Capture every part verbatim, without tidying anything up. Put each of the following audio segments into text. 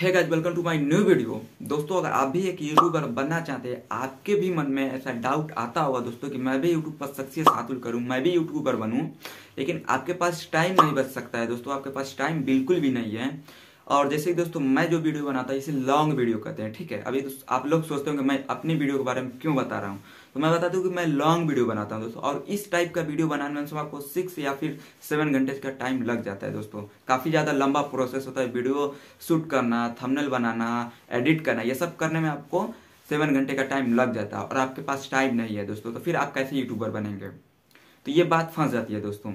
Hey guys welcome to my new video. दोस्तों अगर आप भी एक यूट्यूबर बनना चाहते हैं, आपके भी मन में ऐसा डाउट आता हुआ दोस्तों कि मैं भी यूट्यूब पर सक्सेस हासिल करूं, मैं भी यूट्यूबर बनूं, लेकिन आपके पास टाइम नहीं बच सकता है दोस्तों, आपके पास टाइम बिल्कुल भी नहीं है। और जैसे कि दोस्तों मैं जो वीडियो बनाता है इसे लॉन्ग वीडियो कहते हैं, ठीक है। अभी आप लोग सोचते होंगे मैं अपनी वीडियो के बारे में क्यों बता रहा हूँ, तो मैं बताता हूँ कि मैं लॉन्ग वीडियो बनाता हूँ दोस्तों। और इस टाइप का वीडियो बनाने में आपको सिक्स या फिर सेवन घंटे का टाइम लग जाता है दोस्तों। काफ़ी ज़्यादा लंबा प्रोसेस होता है, वीडियो शूट करना, थंबनेल बनाना, एडिट करना, ये सब करने में आपको सेवन घंटे का टाइम लग जाता है और आपके पास टाइम नहीं है दोस्तों, तो फिर आप कैसे यूट्यूबर बनेंगे, तो ये बात फंस जाती है दोस्तों।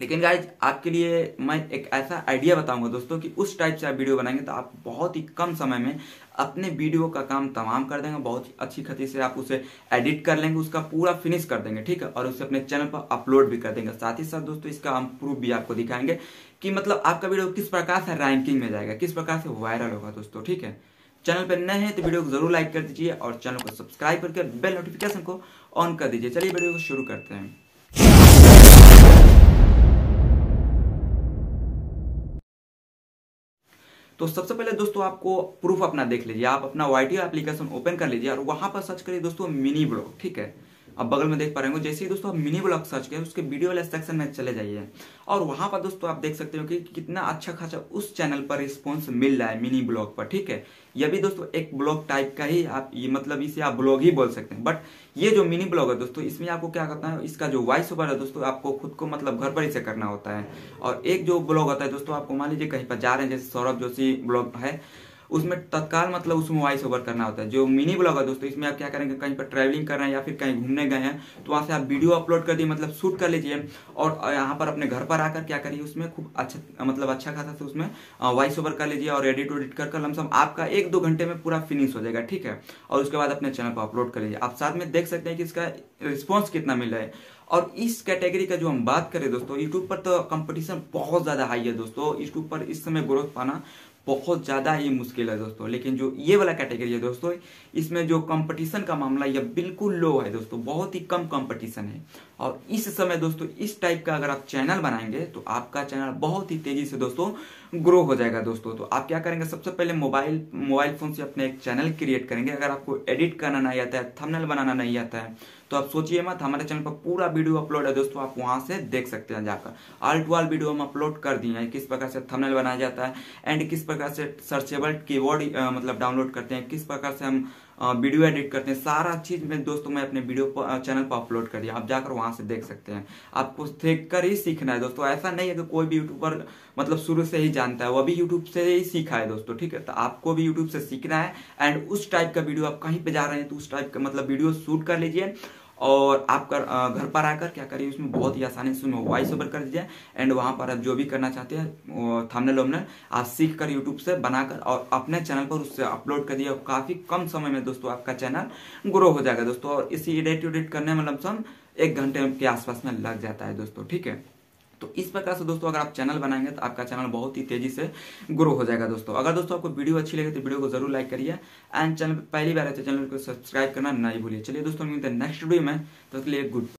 लेकिन गाइज आपके लिए मैं एक ऐसा आइडिया बताऊंगा दोस्तों कि उस टाइप से आप वीडियो बनाएंगे तो आप बहुत ही कम समय में अपने वीडियो का काम तमाम कर देंगे, बहुत ही अच्छी खासी से आप उसे एडिट कर लेंगे, उसका पूरा फिनिश कर देंगे, ठीक है। और उसे अपने चैनल पर अपलोड भी कर देंगे। साथ ही साथ दोस्तों इसका हम प्रूफ भी आपको दिखाएंगे कि मतलब आपका वीडियो किस प्रकार से रैंकिंग में जाएगा, किस प्रकार से वायरल होगा दोस्तों, ठीक है। चैनल पर नए हैं तो वीडियो को जरूर लाइक कर दीजिए और चैनल को सब्सक्राइब करके बेल नोटिफिकेशन को ऑन कर दीजिए। चलिए वीडियो को शुरू करते हैं। तो सबसे पहले दोस्तों आपको प्रूफ अपना देख लीजिए, आप अपना वाईटीओ एप्लीकेशन ओपन कर लीजिए और वहां पर सर्च करिए दोस्तों मिनी ब्लॉग, ठीक है। अब बगल में देख पा रहे हो, जैसे ही दोस्तों आप मिनी ब्लॉग सर्च करें उसके वीडियो वाले सेक्शन में चले जाइए और वहां पर दोस्तों आप देख सकते हो कि कितना अच्छा खासा उस चैनल पर रिस्पॉन्स मिल रहा है मिनी ब्लॉग पर, ठीक है। यह भी दोस्तों एक ब्लॉग टाइप का ही, आप ये मतलब इसे आप ब्लॉग ही बोल सकते हैं, बट ये जो मिनी ब्लॉग है दोस्तों इसमें आपको क्या करना है, इसका जो वॉइस ओवर है दोस्तों आपको खुद को मतलब घर पर ही से करना होता है। और एक जो ब्लॉग होता है दोस्तों, आपको मान लीजिए कहीं पर जा रहे हैं, जैसे सौरभ जोशी ब्लॉग है, उसमें तत्काल मतलब उसमें वॉइस ओवर करना होता है। जो मिनी ब्लॉग है दोस्तों इसमें आप क्या करेंगे, कहीं पर ट्रैवलिंग कर रहे हैं या फिर कहीं घूमने गए हैं तो वहाँ से आप वीडियो अपलोड कर दिए, मतलब शूट कर लीजिए और यहाँ पर अपने घर पर आकर क्या करिए, उसमें खूब अच्छा मतलब अच्छा खासा से उसमें वॉइस ओवर कर लीजिए और एडिट वेडिट कर कर लमसम आपका एक दो घंटे में पूरा फिनिश हो जाएगा, ठीक है। और उसके बाद अपने चैनल पर अपलोड कर लीजिए। आप साथ में देख सकते हैं कि इसका रिस्पॉन्स कितना मिल रहा है। और इस कैटेगरी का जो हम बात करें दोस्तों, यूट्यूब पर तो कंपटीशन बहुत ज़्यादा हाई है दोस्तों, यूट्यूब पर इस समय ग्रोथ पाना बहुत ज़्यादा ही मुश्किल है दोस्तों। लेकिन जो ये वाला कैटेगरी है दोस्तों, इसमें जो कंपटीशन का मामला ये बिल्कुल लो है दोस्तों, बहुत ही कम कंपटीशन है। और इस समय दोस्तों इस टाइप का अगर आप चैनल बनाएंगे तो आपका चैनल बहुत ही तेज़ी से दोस्तों ग्रो हो जाएगा दोस्तों। तो आप क्या करेंगे, सबसे पहले मोबाइल मोबाइल फ़ोन से अपने एक चैनल क्रिएट करेंगे। अगर आपको एडिट करना नहीं आता है, थंबनेल बनाना नहीं आता है, तो आप सोचिए मत, हमारे चैनल पर पूरा वीडियो अपलोड है दोस्तों, आप वहां से देख सकते हैं जाकर। आल टू आल वीडियो हम अपलोड कर दिए हैं, किस प्रकार से थंबनेल बनाया जाता है एंड किस प्रकार से सर्चेबल कीवर्ड मतलब डाउनलोड करते हैं, किस प्रकार से हम वीडियो एडिट करते हैं, सारा चीज में दोस्तों मैं अपने वीडियो पर चैनल पर अपलोड कर दिया, आप जाकर वहां से देख सकते हैं। आपको देख कर ही सीखना है दोस्तों, ऐसा नहीं है कि कोई भी यूट्यूबर मतलब शुरू से ही जानता है, वह भी यूट्यूब से ही सीखा है दोस्तों, ठीक है। तो आपको भी यूट्यूब से सीखना है एंड उस टाइप का वीडियो आप कहीं पे जा रहे हैं तो उस टाइप का मतलब वीडियो शूट कर लीजिए और आप कर, घर पर आकर क्या करिए, उसमें बहुत ही आसानी से उसमें वॉइस ओवर कर दीजिए एंड वहाँ पर आप जो भी करना चाहते हैं थंबनेल वमनेल आप सीख कर यूट्यूब से बनाकर और अपने चैनल पर उससे अपलोड कर दिए और काफ़ी कम समय में दोस्तों आपका चैनल ग्रो हो जाएगा दोस्तों। और इसी एडिट एडिट करने में लमसम एक घंटे के आसपास में लग जाता है दोस्तों, ठीक है। तो इस प्रकार से दोस्तों अगर आप चैनल बनाएंगे तो आपका चैनल बहुत ही तेजी से ग्रो हो जाएगा दोस्तों। अगर दोस्तों आपको वीडियो अच्छी लगे तो वीडियो को जरूर लाइक करिए एंड चैनल पर पहली बार आए तो चैनल को सब्सक्राइब करना नहीं भूलिए। चलिए दोस्तों मिलते हैं नेक्स्ट वीडियो में, तो इसके लिए गुड।